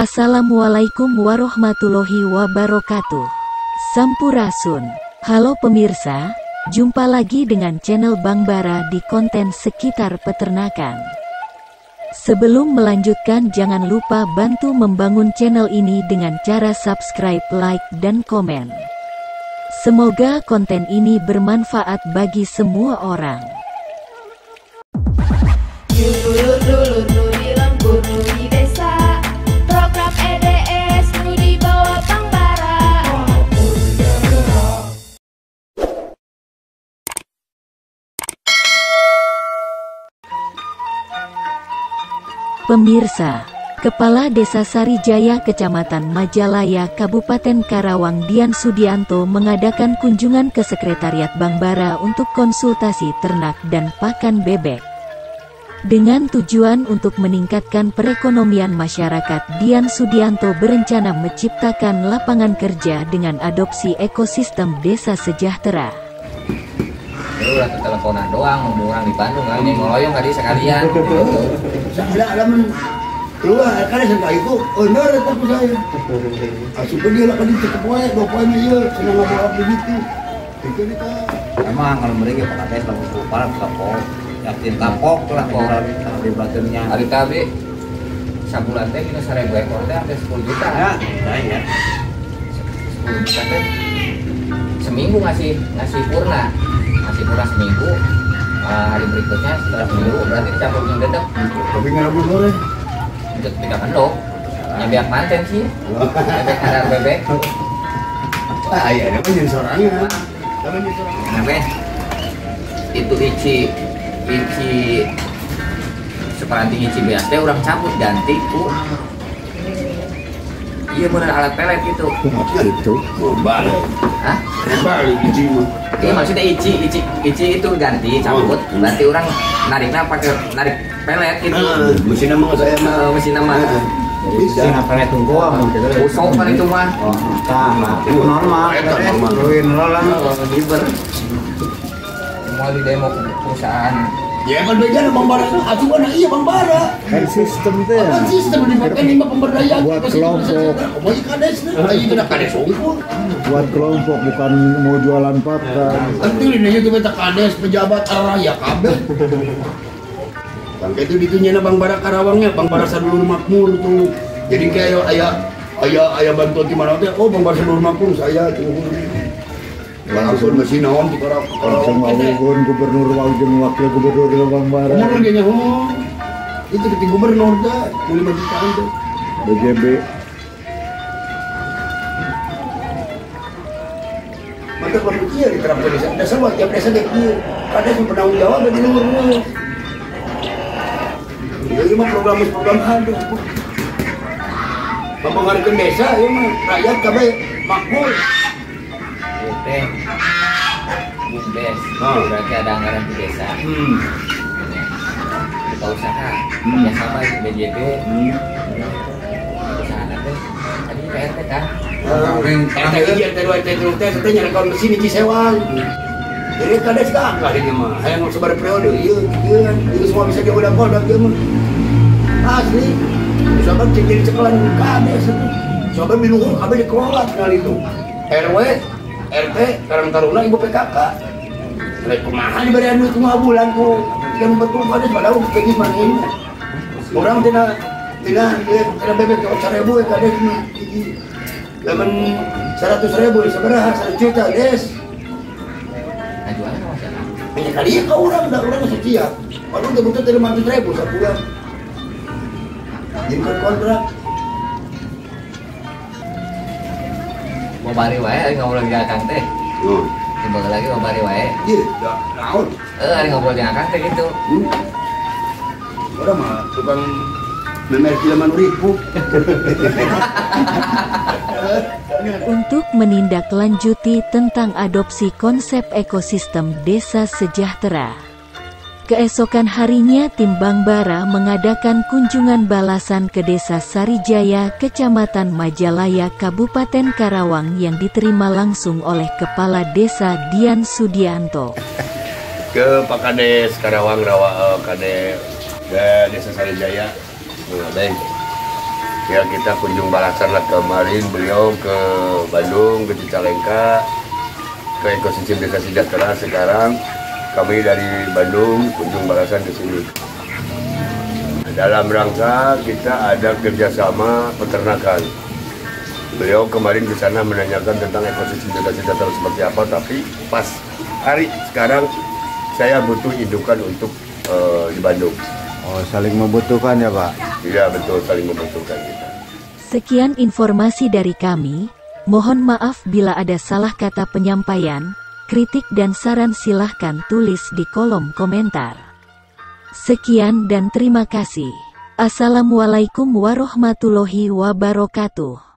Assalamualaikum warahmatullahi wabarakatuh. Sampurasun. Halo pemirsa, jumpa lagi dengan channel Bangbara di konten sekitar peternakan. Sebelum melanjutkan, jangan lupa bantu membangun channel ini dengan cara subscribe, like, dan komen. Semoga konten ini bermanfaat bagi semua orang. Pemirsa, Kepala Desa Sarijaya Kecamatan Majalaya Kabupaten Karawang Dian Sudianto mengadakan kunjungan ke Sekretariat Bangbara untuk konsultasi ternak dan pakan bebek. Dengan tujuan untuk meningkatkan perekonomian masyarakat, Dian Sudianto berencana menciptakan lapangan kerja dengan adopsi ekosistem desa sejahtera. Udah teleponan doang, orang di Bandung kan, yang ngeloyong tadi sekalian. Saya alaman keluar, karena saya itu honor tapi saya. Asup dia lah tadi tetap baik, bapaknya iya, senang ngomong begitu. Jadi kita emang kalau mereka pakai tes langsung kepala kapok, yakin kapok lah orang di badannya. Hari-hari sebulan teh kita 1000 ekor teh sampai 10 juta. Ya, ya. 10 juta teh seminggu ngasih purna. Masih kurang seminggu, hari berikutnya setelah seminggu berarti dicampur dengan dedek. Tapi nggak boleh boleh. Untuk tiga kandung, nyebiak manten sih, bebek kadar bebek. Ah iya, namanya jadi sorangnya. Kenapa? Itu ici separanting ici biasa, dia orang cabut ganti ku. Iya bener alat pelet gitu. Itu balik. Hah? Balik ici mu. Iya maksudnya ici itu ganti cabut, berarti orang nariknya pakai narik pelet gitu. Mesin nama saya mah mesin nama. Bisa. Mesin pelet tunggu mah. Usok kan itu mah. Tama. Itu normal. Luin lolang liber. Semua di demo perusahaan. Ya kan bejan Bangbara itu acuan iya Bangbara. Kan sistem teh. Kan sistem dipakai lima pemberdayaan. Buat kelompok. Banyak kades nih. Ayo kita kades unggul. Buat kelompok bukan mau jualan pakan. Tentu ini juga kita kades pejabat arah ya kabel. Bangke itu ditunya Bangbara Karawangnya Bangbara Sadulur Makmur tuh. Jadi kayak ayah bantuan di mana teh? Oh Bangbara Sadulur Makmur saya tuh. Langsung masih naon di Karawang Wawungun, Gubernur Wawungun, Wakil Gubernur di Bangbara. Umur dia nyaho, itu di Gubernur dah, mulai maju tahun dah. BGB. Mata kalau dia diterapkan desa, desa buat tiap desa dekir, kadang pun penanggung jawab dari luar. Jadi mah program ada. Mempengaruhi desa, ya mah rakyat kabe makmur. Bumdes, berarti ada anggaran di desa. Kita usaha, ya sama di BJB. Usaha nanti, tadi PRT kan? RT2, kita nyari kawan mesin di Cisewang. Jadi kades kakak ini mah, yang sebar periode, iya, itu semua bisa diodak-odak dia mah. Asli, misalkan jadi cekelan kades itu. Soalnya minum apa dikelola sekali itu. RW, RT, Karang Taruna, Ibu PKK. Mereka mahal diberikan duit semua bulan ku. Yang betul pada padahal kayak gimana ini. Orang tidak bebek kalau 1000 kadang ini. Zaman 100.000 seberapa 1 juta des. Ajuannya macam apa? Hanya kali ya kau orang setiap. Kalau untuk butuh 500.000 sebulan. Jadi kontrak. Mau bari wae, ngobrol di akang teh. Timbang lagi mau bari wae. Iya, naon? Ngobrol di akang teh gitu. Udah mah, tukang memerki laman ribu. Untuk menindaklanjuti tentang adopsi konsep ekosistem desa sejahtera. Keesokan harinya tim Bangbara mengadakan kunjungan balasan ke Desa Sarijaya, Kecamatan Majalaya, Kabupaten Karawang yang diterima langsung oleh Kepala Desa Dian Sudianto. Ke Pak Kades Karawang, Kades Desa Sarijaya, Ya kita kunjung balasan lah kemarin, beliau ke Bandung, ke Cicalengka, ke ekosistem desa sejahtera. Sekarang kami dari Bandung kunjung balasan ke sini. Dalam rangka kita ada kerjasama peternakan. Beliau kemarin ke sana menanyakan tentang ekosistem desa sejahtera seperti apa, tapi pas hari sekarang saya butuh indukan untuk di Bandung. Oh, saling membutuhkan ya Pak? Iya betul, saling membutuhkan kita. Sekian informasi dari kami. Mohon maaf bila ada salah kata penyampaian. Kritik dan saran silahkan tulis di kolom komentar. Sekian dan terima kasih. Assalamualaikum warahmatullahi wabarakatuh.